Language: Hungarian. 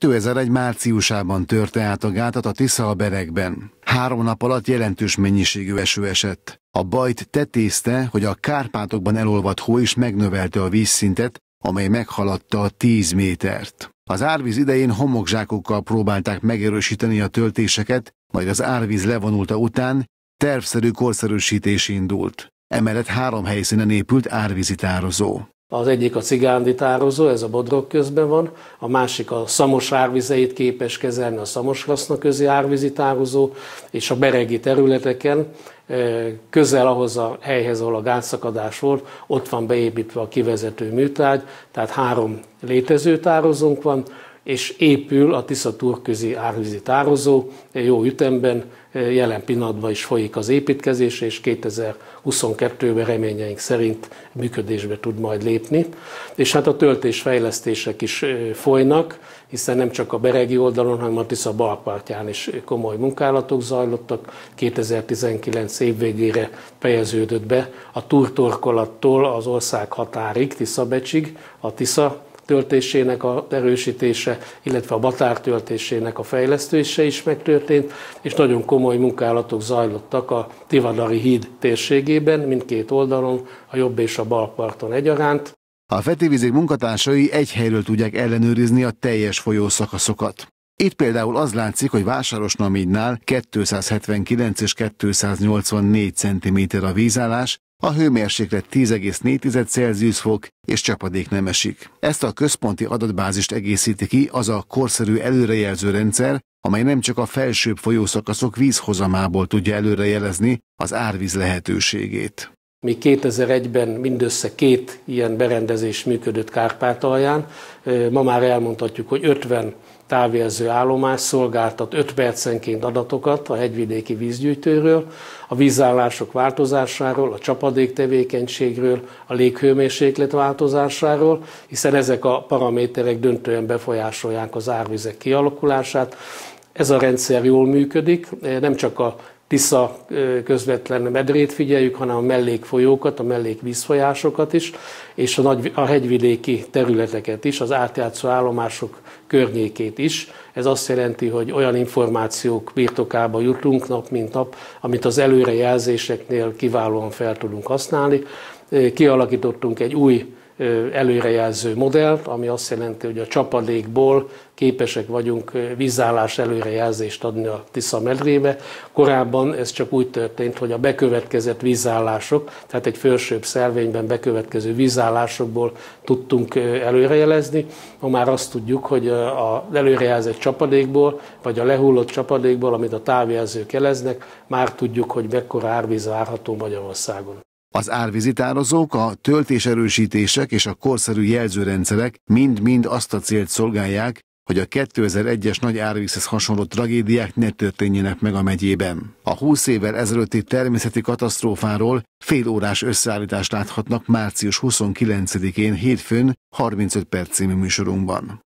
2001 márciusában törte át a gátat a Tisza-Beregben. 3 nap alatt jelentős mennyiségű eső esett. A bajt tetézte, hogy a Kárpátokban elolvadt hó is megnövelte a vízszintet, amely meghaladta a 10 métert. Az árvíz idején homokzsákokkal próbálták megerősíteni a töltéseket, majd az árvíz levonulta után tervszerű korszerűsítés indult. Emellett 3 helyszínen épült árvízi tározó. Az egyik a cigándi tározó, ez a Bodrog közben van, a másik a Szamos árvizeit képes kezelni a Szamosraszna közi árvízi tározó, és a beregi területeken, közel ahhoz a helyhez, ahol a gátszakadás volt, ott van beépítve a kivezető műtrágy, tehát 3 létező tározónk van, és épül a Tisza-túrközi árvízi tározó, jó ütemben, jelen pillanatban is folyik az építkezés, és 2022-ben reményeink szerint működésbe tud majd lépni. És hát a töltésfejlesztések is folynak, hiszen nem csak a beregi oldalon, hanem a Tisza balpartján is komoly munkálatok zajlottak. 2019 év végére fejeződött be a túrtorkolattól az ország határig, Tisza-becsig, a Tisza töltésének a erősítése, illetve a batár töltésének a fejlesztése is megtörtént, és nagyon komoly munkálatok zajlottak a Tivadari híd térségében, mindkét oldalon, a jobb és a bal parton egyaránt. A Feti Vizik munkatársai egy helyről tudják ellenőrizni a teljes folyószakaszokat. Itt például az látszik, hogy Vásárosnaménynál 279 és 284 cm a vízállás, a hőmérséklet 10,4 Celsius fok, és csapadék nem esik. Ezt a központi adatbázist egészíti ki az a korszerű előrejelző rendszer, amely nem csak a felsőbb folyószakaszok vízhozamából tudja előrejelezni az árvíz lehetőségét. Mi 2001-ben mindössze 2 ilyen berendezés működött Kárpátalján. Ma már elmondhatjuk, hogy 50 távjelző állomás szolgáltat 5 percenként adatokat a hegyvidéki vízgyűjtőről, a vízállások változásáról, a csapadék tevékenységről, a léghőmérséklet változásáról, hiszen ezek a paraméterek döntően befolyásolják az árvizek kialakulását. Ez a rendszer jól működik, nem csak a Tisza közvetlen medrét figyeljük, hanem a mellékfolyókat, a mellékvízfolyásokat is, és a hegyvidéki területeket is, az átjátszó állomások környékét is. Ez azt jelenti, hogy olyan információk birtokába jutunk nap mint nap, amit az előrejelzéseknél kiválóan fel tudunk használni. Kialakítottunk egy új előrejelző modellt, ami azt jelenti, hogy a csapadékból képesek vagyunk vízállás előrejelzést adni a Tisza medrébe. Korábban ez csak úgy történt, hogy a bekövetkezett vízállások, tehát egy felsőbb szervényben bekövetkező vízállásokból tudtunk előrejelezni. Ma már azt tudjuk, hogy az előrejelzett csapadékból, vagy a lehullott csapadékból, amit a távjelzők jeleznek, már tudjuk, hogy mekkora árvíz várható Magyarországon. Az árvizitározók, a töltéserősítések és a korszerű jelzőrendszerek mind-mind azt a célt szolgálják, hogy a 2001-es nagy árvízhez hasonló tragédiák ne történjenek meg a megyében. A 20 évvel ezelőtti természeti katasztrófáról félórás összeállítást láthatnak március 29-én hétfőn 35 perc című műsorunkban.